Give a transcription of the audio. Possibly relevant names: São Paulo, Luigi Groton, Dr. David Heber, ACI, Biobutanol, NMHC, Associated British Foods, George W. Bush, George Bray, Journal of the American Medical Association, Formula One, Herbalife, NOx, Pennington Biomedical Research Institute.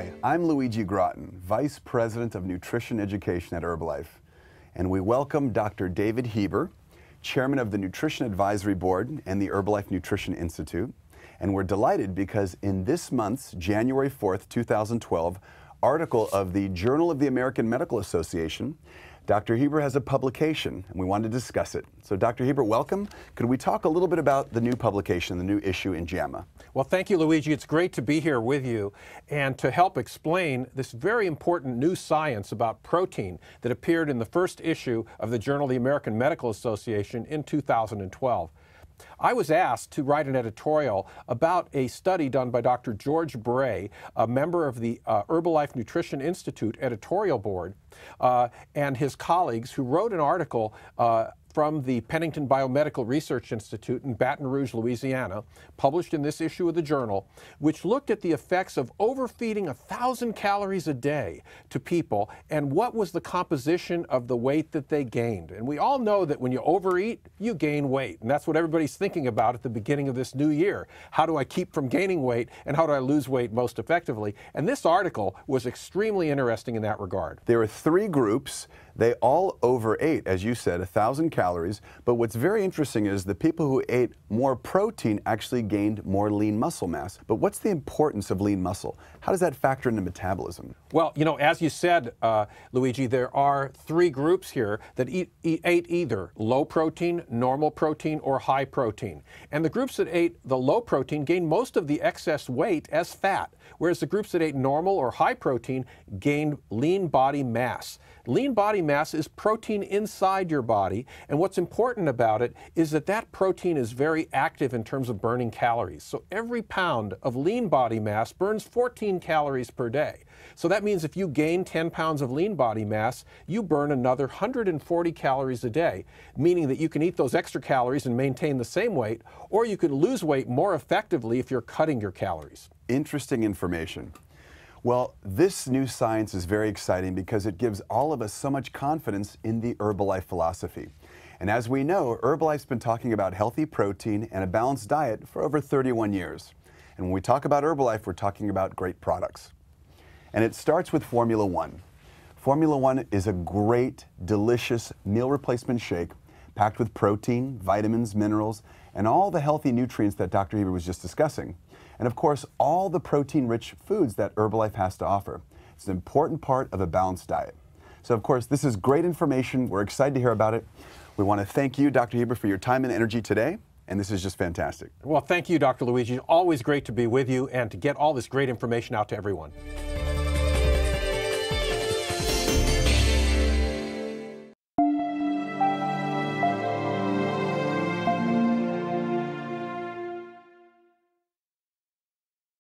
Hi, I'm Luigi Groton, Vice President of Nutrition Education at Herbalife, and we welcome Dr. David Heber, Chairman of the Nutrition Advisory Board and the Herbalife Nutrition Institute, and we're delighted because in this month's January 4th, 2012, article of the Journal of the American Medical Association, Dr. Heber has a publication, and we wanted to discuss it. So, Dr. Heber, welcome. Could we talk a little bit about the new publication, the new issue in JAMA? Well, thank you, Luigi. It's great to be here with you and to help explain this very important new science about protein that appeared in the first issue of the Journal of the American Medical Association in 2012. I was asked to write an editorial about a study done by Dr. George Bray, a member of the Herbalife Nutrition Institute editorial board, and his colleagues, who wrote an article from the Pennington Biomedical Research Institute in Baton Rouge, Louisiana, published in this issue of the journal, which looked at the effects of overfeeding 1,000 calories a day to people and what was the composition of the weight that they gained. And we all know that when you overeat, you gain weight. And that's what everybody's thinking about at the beginning of this new year. How do I keep from gaining weight and how do I lose weight most effectively? And this article was extremely interesting in that regard. There are three groups. They all overate, as you said, 1,000 calories, but what's very interesting is the people who ate more protein actually gained more lean muscle mass. But what's the importance of lean muscle? How does that factor into metabolism? Well, you know, as you said, Luigi, there are three groups here that ate either low protein, normal protein, or high protein. And the groups that ate the low protein gained most of the excess weight as fat, whereas the groups that ate normal or high protein gained lean body mass. Lean body mass is protein inside your body, and what's important about it is that that protein is very active in terms of burning calories. So every pound of lean body mass burns 14 calories per day. So that means if you gain 10 pounds of lean body mass, you burn another 140 calories a day, meaning that you can eat those extra calories and maintain the same weight, or you can lose weight more effectively if you're cutting your calories. Interesting information. Well, this new science is very exciting because it gives all of us so much confidence in the Herbalife philosophy. And as we know, Herbalife's been talking about healthy protein and a balanced diet for over 31 years. And when we talk about Herbalife, we're talking about great products. And it starts with Formula One. Formula One is a great, delicious meal replacement shake packed with protein, vitamins, minerals, and all the healthy nutrients that Dr. Heber was just discussing. And of course, all the protein-rich foods that Herbalife has to offer. It's an important part of a balanced diet. So of course, this is great information. We're excited to hear about it. We want to thank you, Dr. Heber, for your time and energy today. And this is just fantastic. Well, thank you, Dr. Luigi. Always great to be with you and to get all this great information out to everyone.